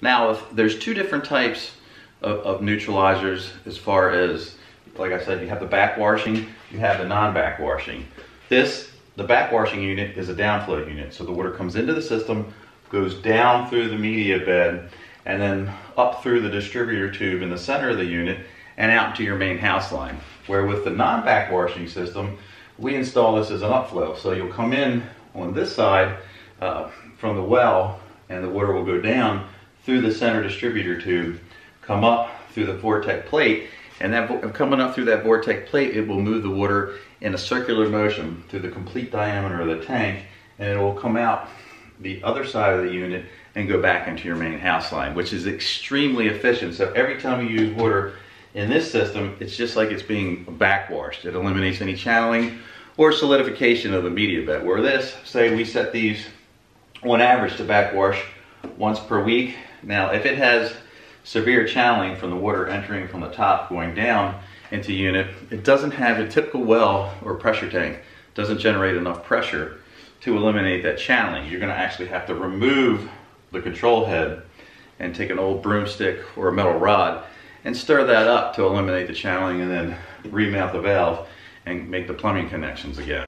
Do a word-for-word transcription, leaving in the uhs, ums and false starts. Now, if there's two different types of, of neutralizers as far as, like I said, you have the backwashing, you have the non-backwashing. This, the backwashing unit, is a downflow unit. So the water comes into the system, goes down through the media bed, and then up through the distributor tube in the center of the unit and out to your main house line. Where with the non-backwashing system, we install this as an upflow. So you'll come in on this side uh, from the well, and the water will go down through the center distributor tube, come up through the Vortech plate, and that coming up through that Vortech plate, it will move the water in a circular motion through the complete diameter of the tank, and it will come out the other side of the unit and go back into your main house line, which is extremely efficient. So every time you use water in this system, it's just like it's being backwashed. It eliminates any channeling or solidification of the media bed. Where this, say we set these on average to backwash once per week. Now, if it has severe channeling from the water entering from the top going down into unit, it doesn't have a typical well or pressure tank, doesn't generate enough pressure to eliminate that channeling. You're gonna actually have to remove the control head and take an old broomstick or a metal rod and stir that up to eliminate the channeling, and then remount the valve and make the plumbing connections again.